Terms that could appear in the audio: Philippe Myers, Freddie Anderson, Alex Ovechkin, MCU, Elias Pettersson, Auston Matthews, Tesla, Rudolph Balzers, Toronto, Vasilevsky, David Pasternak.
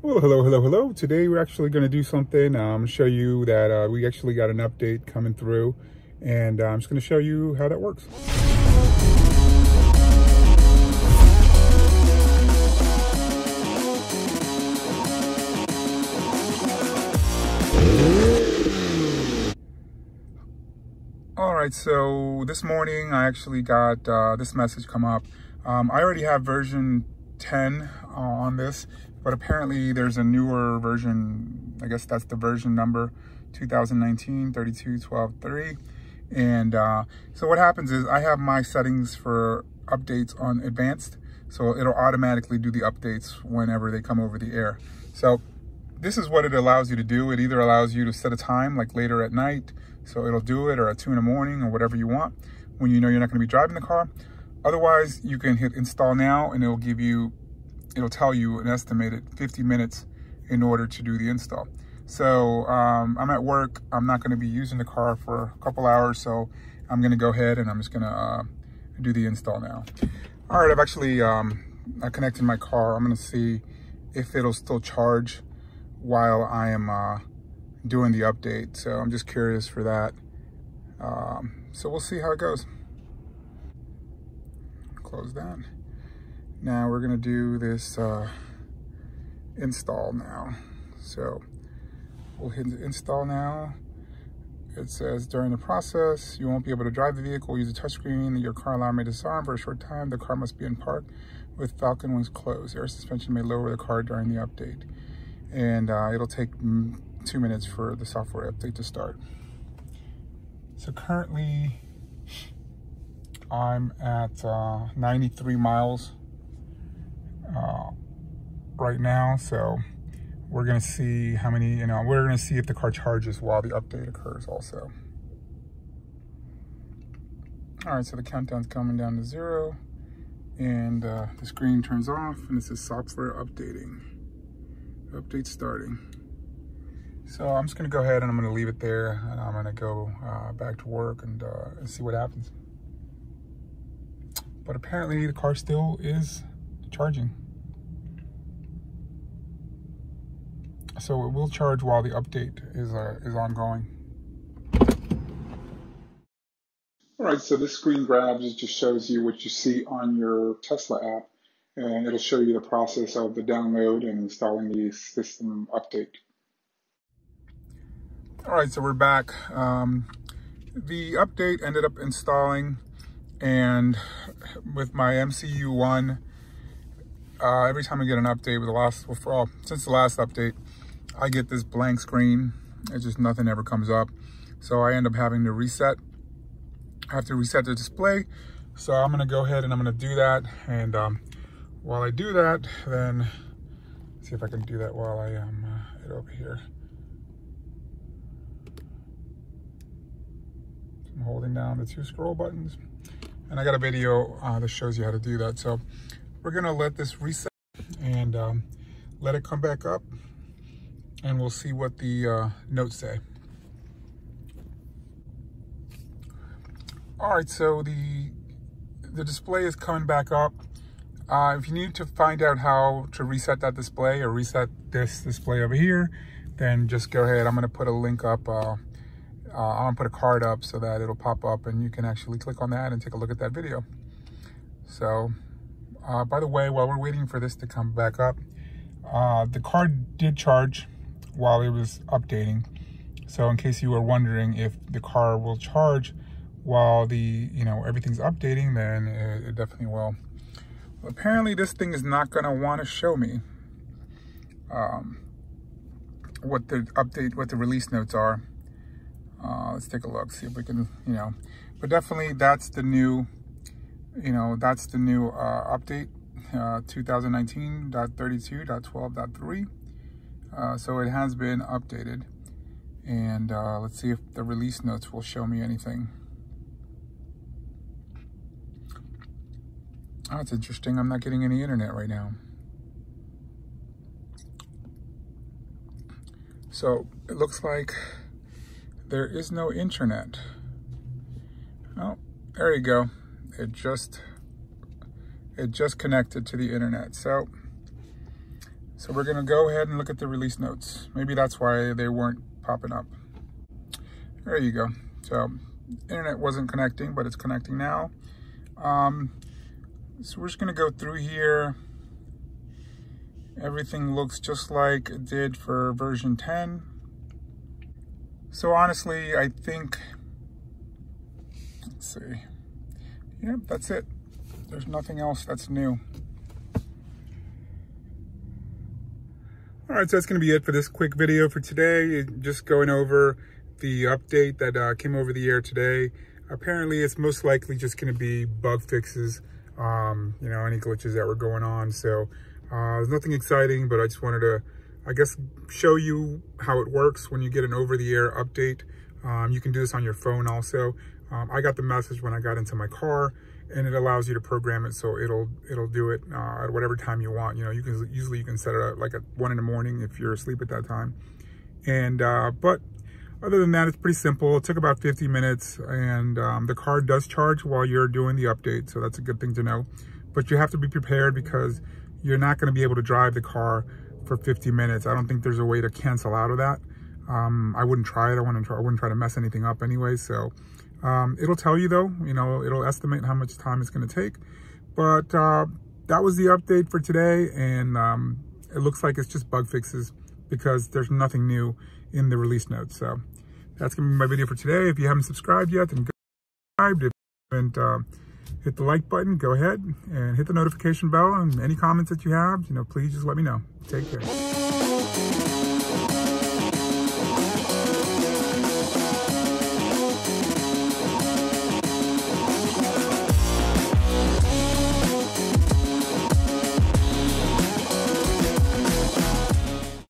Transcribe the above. Well, hello. Today we're actually going to do something. I'm going to show you that we actually got an update coming through, and I'm just going to show you how that works. All right, so this morning I actually got this message come up. I already have version 10 on this, but apparently there's a newer version. I guess that's the version number 2019-32-12-3. And so what happens is I have my settings for updates on advanced, so it'll automatically do the updates whenever they come over the air. So this is what it allows you to do. It either allows you to set a time, like later at night, so it'll do it, or at 2 in the morning, or whatever you want, when you know you're not going to be driving the car. Otherwise, you can hit install now, and it'll tell you an estimated 50 minutes in order to do the install. So I'm at work. I'm not going to be using the car for a couple hours, so I'm going to go ahead and I'm just going to do the install now. All right, I've actually I connected my car. I'm going to see if it'll still charge while I am doing the update. So I'm just curious for that. So we'll see how it goes. Close that. Now we're gonna do this install now. So we'll hit install now. It says during the process, you won't be able to drive the vehicle, use a touchscreen, your car alarm may disarm for a short time, the car must be in park with falcon wings closed. Air suspension may lower the car during the update. And it'll take 2 minutes for the software update to start. So currently I'm at 93 miles right now, so we're gonna see how many, we're gonna see if the car charges while the update occurs also. All right, so the countdown's coming down to 0, and the screen turns off, and it says software updating. Update starting. So I'm just gonna go ahead and I'm gonna leave it there, and I'm gonna go back to work and see what happens. But apparently the car still is charging. So it will charge while the update is ongoing. All right, so this screen grabs, it just shows you what you see on your Tesla app. And it'll show you the process of the download and installing the system update. All right, so we're back. The update ended up installing, and with my MCU one, every time I get an update since the last update, I get this blank screen. It's just nothing ever comes up. So I end up having to reset. I have to reset the display. So I'm gonna go ahead and I'm gonna do that, and while I do that, then see if I can do that while I am over here. I'm holding down the 2 scroll buttons, and I got a video that shows you how to do that. So we're gonna let this reset and let it come back up, and we'll see what the notes say. All right, so the display is coming back up. If you need to find out how to reset that display or reset this display over here, then just go ahead. I'm going to put a link up. I'm going to put a card up so that it'll pop up and you can actually click on that and take a look at that video. So, by the way, while we're waiting for this to come back up, the card did charge while it was updating. So in case you were wondering if the car will charge while everything's updating, then it definitely will. Apparently this thing is not going to want to show me what the release notes are. Let's take a look, see if we can, but definitely that's the new, update 2019.32.12.3. So it has been updated, and let's see if the release notes will show me anything. Oh, that's interesting. I'm not getting any internet right now. So it looks like there is no internet. Oh, there you go. It just connected to the internet. So So we're gonna go ahead and look at the release notes. Maybe that's why they weren't popping up. There you go. So internet wasn't connecting, but it's connecting now. So we're just gonna go through here. Everything looks just like it did for version 10. So honestly, I think, let's see. Yep, that's it. There's nothing else that's new. All right, so that's gonna be it for this quick video for today. Just going over the update that came over the air today. Apparently it's most likely just gonna be bug fixes, you know, any glitches that were going on. So there's nothing exciting, but I just wanted to, I guess, show you how it works when you get an over-the-air update. You can do this on your phone also. I got the message when I got into my car, and it allows you to program it, so it'll do it at whatever time you want. You know, you can usually set it up like at 1 in the morning if you're asleep at that time. And but other than that, it's pretty simple. It took about 50 minutes, and the car does charge while you're doing the update, so that's a good thing to know. But you have to be prepared because you're not going to be able to drive the car for 50 minutes. I don't think there's a way to cancel out of that. I wouldn't try it. I wouldn't try to mess anything up anyway. So it'll tell you though, you know, it'll estimate how much time it's going to take. But that was the update for today. And it looks like it's just bug fixes because there's nothing new in the release notes. So that's going to be my video for today. If you haven't subscribed yet, then go subscribe. If you haven't, hit the like button, go ahead and hit the notification bell, and any comments that you have, you know, please just let me know. Take care.